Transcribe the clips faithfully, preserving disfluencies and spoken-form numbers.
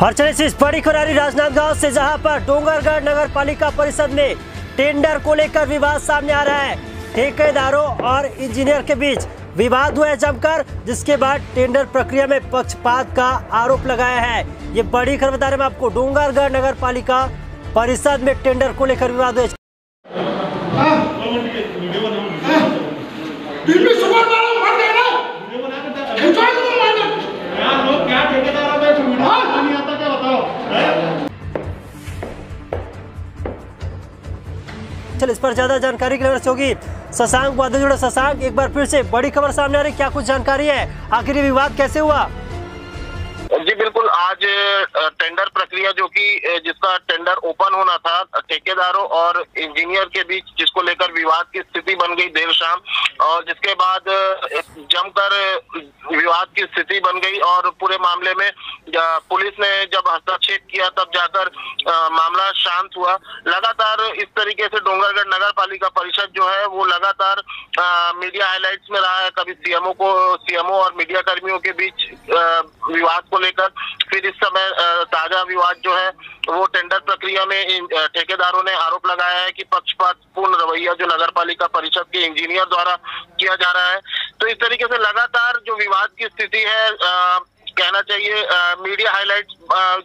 हड़चलित इस बड़ी खरारी राजनांदगांव से, जहां पर डोंगरगढ़ नगर पालिका परिषद में टेंडर को लेकर विवाद सामने आ रहा है। ठेकेदारों और इंजीनियर के बीच विवाद हुआ है जमकर, जिसके बाद टेंडर प्रक्रिया में पक्षपात का आरोप लगाया है। ये बड़ी खबर बता रहे हैं आपको, डोंगरगढ़ नगर पालिका परिषद में टेंडर को लेकर विवाद हुआ। चल इस पर ज्यादा जानकारी के लिए होगी शशांक वादे जुड़े। शशांक, एक बार फिर से बड़ी खबर सामने आ रही, क्या कुछ जानकारी है, आखिर ये विवाद कैसे हुआ? जी बिल्कुल, आज टेंडर प्रक्रिया जो कि जिसका टेंडर ओपन होना था ठेकेदारों और इंजीनियर के बीच, जिसको लेकर विवाद की स्थिति बन गई देर शाम, और जिसके बाद जमकर विवाद की स्थिति बन गई और पूरे मामले में पुलिस ने जब हस्तक्षेप किया तब जाकर मामला शांत हुआ। लगातार इस तरीके से डोंगरगढ़ नगर पालिका परिषद जो है वो लगातार मीडिया हाईलाइट्स में रहा है। कभी सीएमओ को सीएमओ और मीडिया कर्मियों के बीच विवाद को लेकर, फिर इस समय ताजा विवाद जो है वो टेंडर प्रक्रिया में ठेकेदारों ने आरोप लगाया है कि पक्षपातपूर्ण रवैया जो नगर पालिका परिषद के इंजीनियर द्वारा किया जा रहा है। तो इस तरीके से लगातार जो विवाद की स्थिति है, आ, कहना चाहिए आ, मीडिया हाईलाइट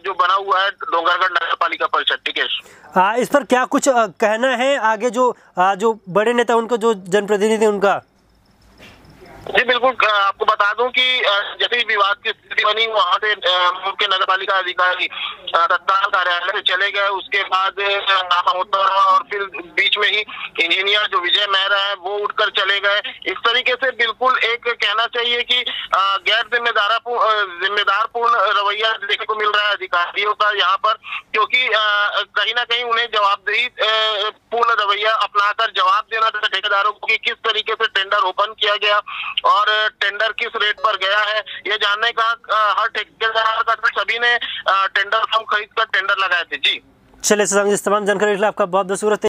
जो बना हुआ है डोंगरगढ़ नगर पालिका परिषद। टिकेश, इस पर क्या कुछ आ, कहना है आगे जो आ, जो बड़े नेता उनका, जो जनप्रतिनिधि उनका? जी बिल्कुल, आपको बता दूं कि जैसे ही विवाद की स्थिति बनी वहां से मुख्य नगर पालिका अधिकारी तत्काल कार्यालय चले गए। उसके बाद नामा होता रहा और फिर बीच में ही इंजीनियर जो विजय मेहरा है वो उठकर चले गए। इस तरीके से बिल्कुल एक कहना चाहिए कि गैर जिम्मेदारा जिम्मेदार पूर्ण रवैया देखने को मिल रहा है अधिकारियों का यहाँ पर, क्योंकि कहीं ना कहीं उन्हें जवाबदेही पूर्ण रवैया अपनाकर जवाब देना था ठेकेदारों को कि किस तरीके से टेंडर ओपन किया गया और टेंडर किस रेट पर गया है, ये जानने का हर ठेकेदार का, सभी ने टेंडर फॉर्म खरीद कर टेंडर लगाए थे। जी चलिए, तमाम जानकारी के लिए आपका बहुत बहुत शुक्रिया।